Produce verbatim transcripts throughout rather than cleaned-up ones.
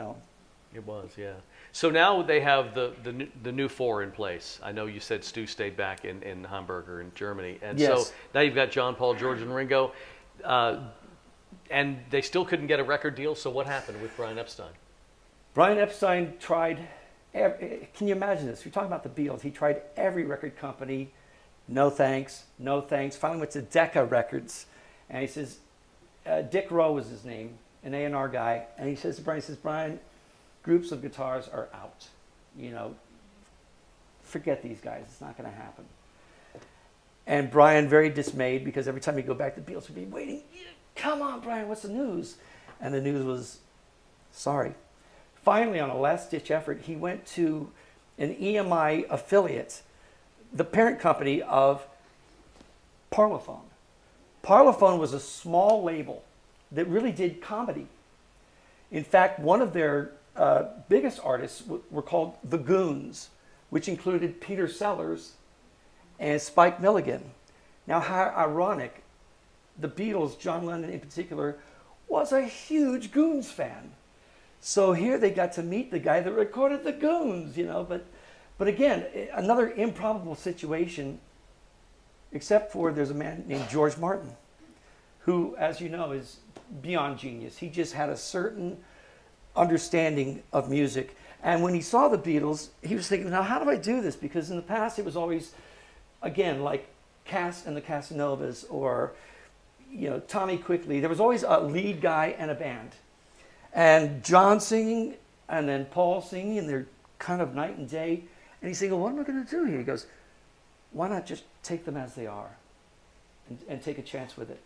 know. It was, yeah. So now they have the, the, new, the new four in place. I know you said Stu stayed back in, in Hamburg or in Germany. And yes. So now you've got John, Paul, George, and Ringo. Uh, and they still couldn't get a record deal, so what happened with Brian Epstein? Brian Epstein tried, every, can you imagine this? We're talking about the Beatles. He tried every record company, no thanks, no thanks. Finally went to Decca Records, and he says, uh, Dick Rowe was his name, an A and R guy, and he says to Brian, he says, Brian, groups of guitars are out. You know, forget these guys. It's not going to happen. And Brian, very dismayed, because every time he'd go back, the Beatles would be waiting. Come on, Brian, what's the news? And the news was, sorry. Finally, on a last-ditch effort, he went to an E M I affiliate, the parent company of Parlophone. Parlophone was a small label that really did comedy. In fact, one of their uh, biggest artists w were called The Goons, which included Peter Sellers and Spike Milligan. Now, how ironic, the Beatles, John Lennon in particular, was a huge Goons fan. So here they got to meet the guy that recorded The Goons, you know. But, but again, another improbable situation, except for there's a man named George Martin, who, as you know, is beyond genius. He just had a certain understanding of music. And when he saw the Beatles, he was thinking, now, how do I do this? Because in the past, it was always, again, like Cass and the Casanovas or, you know, Tommy Quickly. There was always a lead guy and a band. And John singing and then Paul singing, and they're kind of night and day. And he's thinking, what am I going to do here? He goes, why not just take them as they are and, and take a chance with it?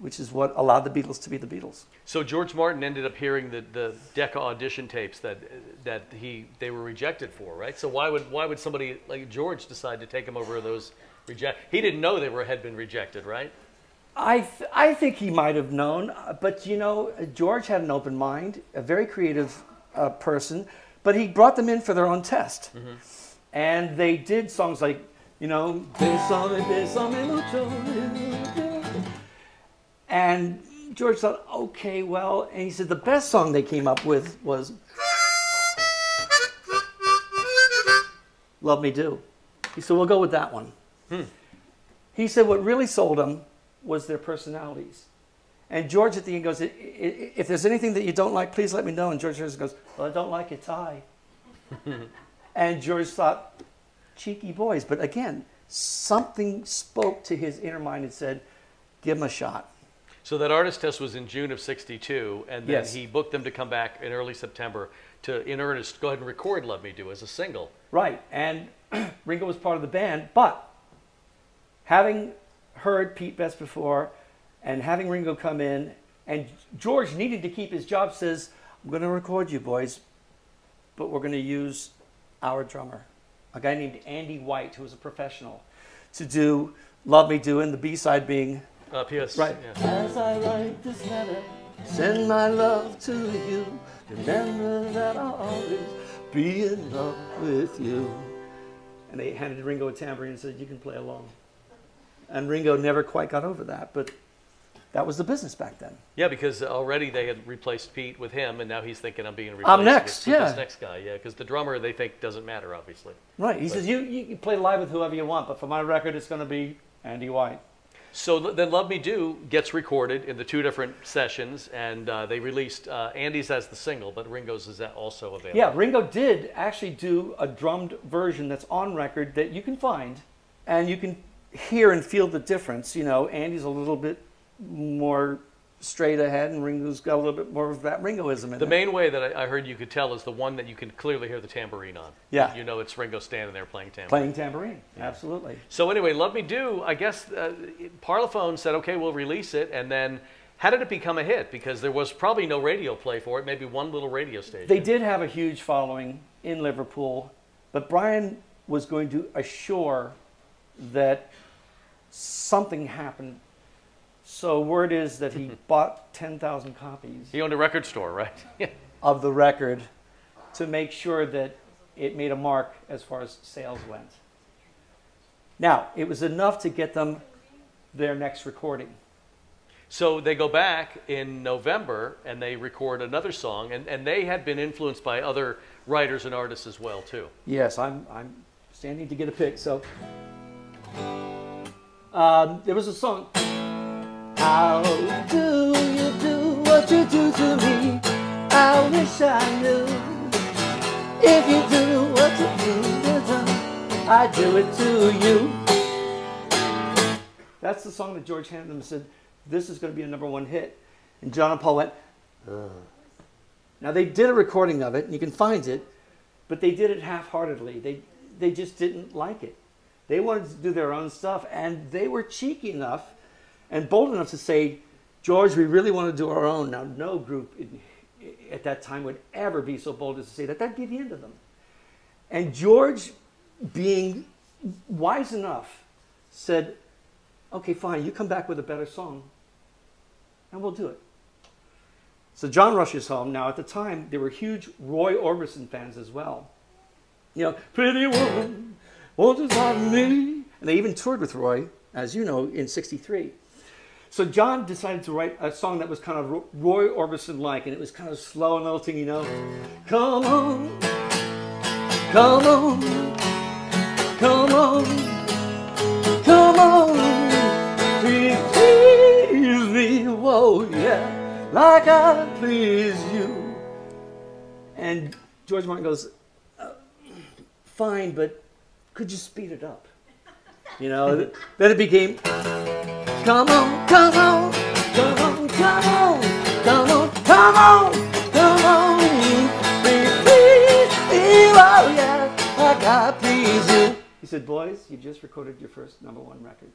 Which is what allowed the Beatles to be the Beatles. So George Martin ended up hearing the, the Decca audition tapes that that he they were rejected for, right? So why would why would somebody like George decide to take him over those reject? He didn't know they were had been rejected, right? I th I think he might have known, but you know, George had an open mind, a very creative uh, person, but he brought them in for their own test, mm-hmm. and they did songs like, you know, Besame, Besame Mucho. And George thought, okay, well, and he said the best song they came up with was Love Me Do. He said, we'll go with that one. Hmm. He said what really sold them was their personalities. And George at the end goes, if there's anything that you don't like, please let me know. And George goes, well, I don't like your tie. And George thought, cheeky boys. But again, something spoke to his inner mind and said, give them a shot. So that artist test was in June of sixty-two, and then yes. he booked them to come back in early September to, in earnest, go ahead and record Love Me Do as a single. Right, and Ringo was part of the band, but having heard Pete Best before and having Ringo come in, and George needed to keep his job, says, I'm going to record you boys, but we're going to use our drummer, a guy named Andy White, who was a professional, to do Love Me Do, and the B-side being... Uh, P S Right. Yeah. As I write this letter, send my love to you. Remember that I'll always be in love with you. And they handed Ringo a tambourine and said, you can play along. And Ringo never quite got over that, but that was the business back then. Yeah, because already they had replaced Pete with him, and now he's thinking, I'm being replaced I'm next, with, yeah. with this next guy. Yeah, because the drummer, they think, doesn't matter, obviously. Right. He but. says, you, you can play live with whoever you want, but for my record, it's going to be Andy White. So then Love Me Do gets recorded in the two different sessions, and uh, they released uh, Andy's as the single, but Ringo's is also available. Yeah, Ringo did actually do a drummed version that's on record that you can find, and you can hear and feel the difference. You know, Andy's a little bit more straight ahead, and Ringo's got a little bit more of that Ringoism in The it. main way that I, I heard you could tell is the one that you can clearly hear the tambourine on. Yeah. You know it's Ringo standing there playing tambourine. Playing tambourine, yeah. Absolutely. So anyway, Love Me Do, I guess uh, Parlophone said, okay, we'll release it, and then how did it become a hit? Because there was probably no radio play for it, maybe one little radio station. They did have a huge following in Liverpool, but Brian was going to assure that something happened. So word is that he bought ten thousand copies. He owned a record store, right? of the record to make sure that it made a mark as far as sales went. Now, it was enough to get them their next recording. So they go back in November and they record another song, and, and they had been influenced by other writers and artists as well too. Yes, I'm, I'm standing to get a pick, so. Um, there was a song. How do you do what you do to me? I wish I knew. If you do what you do to them, I do it to you. That's the song that George handed them, said, this is going to be a number one hit. And John and Paul went, ugh. Now they did a recording of it, and you can find it, but they did it half-heartedly. They, they just didn't like it. They wanted to do their own stuff, and they were cheeky enough and bold enough to say, George, we really want to do our own. Now, no group in, at that time would ever be so bold as to say that. That'd be the end of them. And George, being wise enough, said, okay, fine, you come back with a better song, and we'll do it. So John rushes home. Now, at the time, there were huge Roy Orbison fans as well. You know, pretty woman, won't you love me? And they even toured with Roy, as you know, in sixty-three. So John decided to write a song that was kind of Roy Orbison-like, and it was kind of slow and little thing, you know. Come on, come on, come on, come on, please me, whoa, yeah, like I please you. And George Martin goes, uh, fine, but could you speed it up? You know, then it became, come on, come on, come on, come on, come on, come on, come on, please, oh yeah, like I please you. He said, boys, you just recorded your first number one record.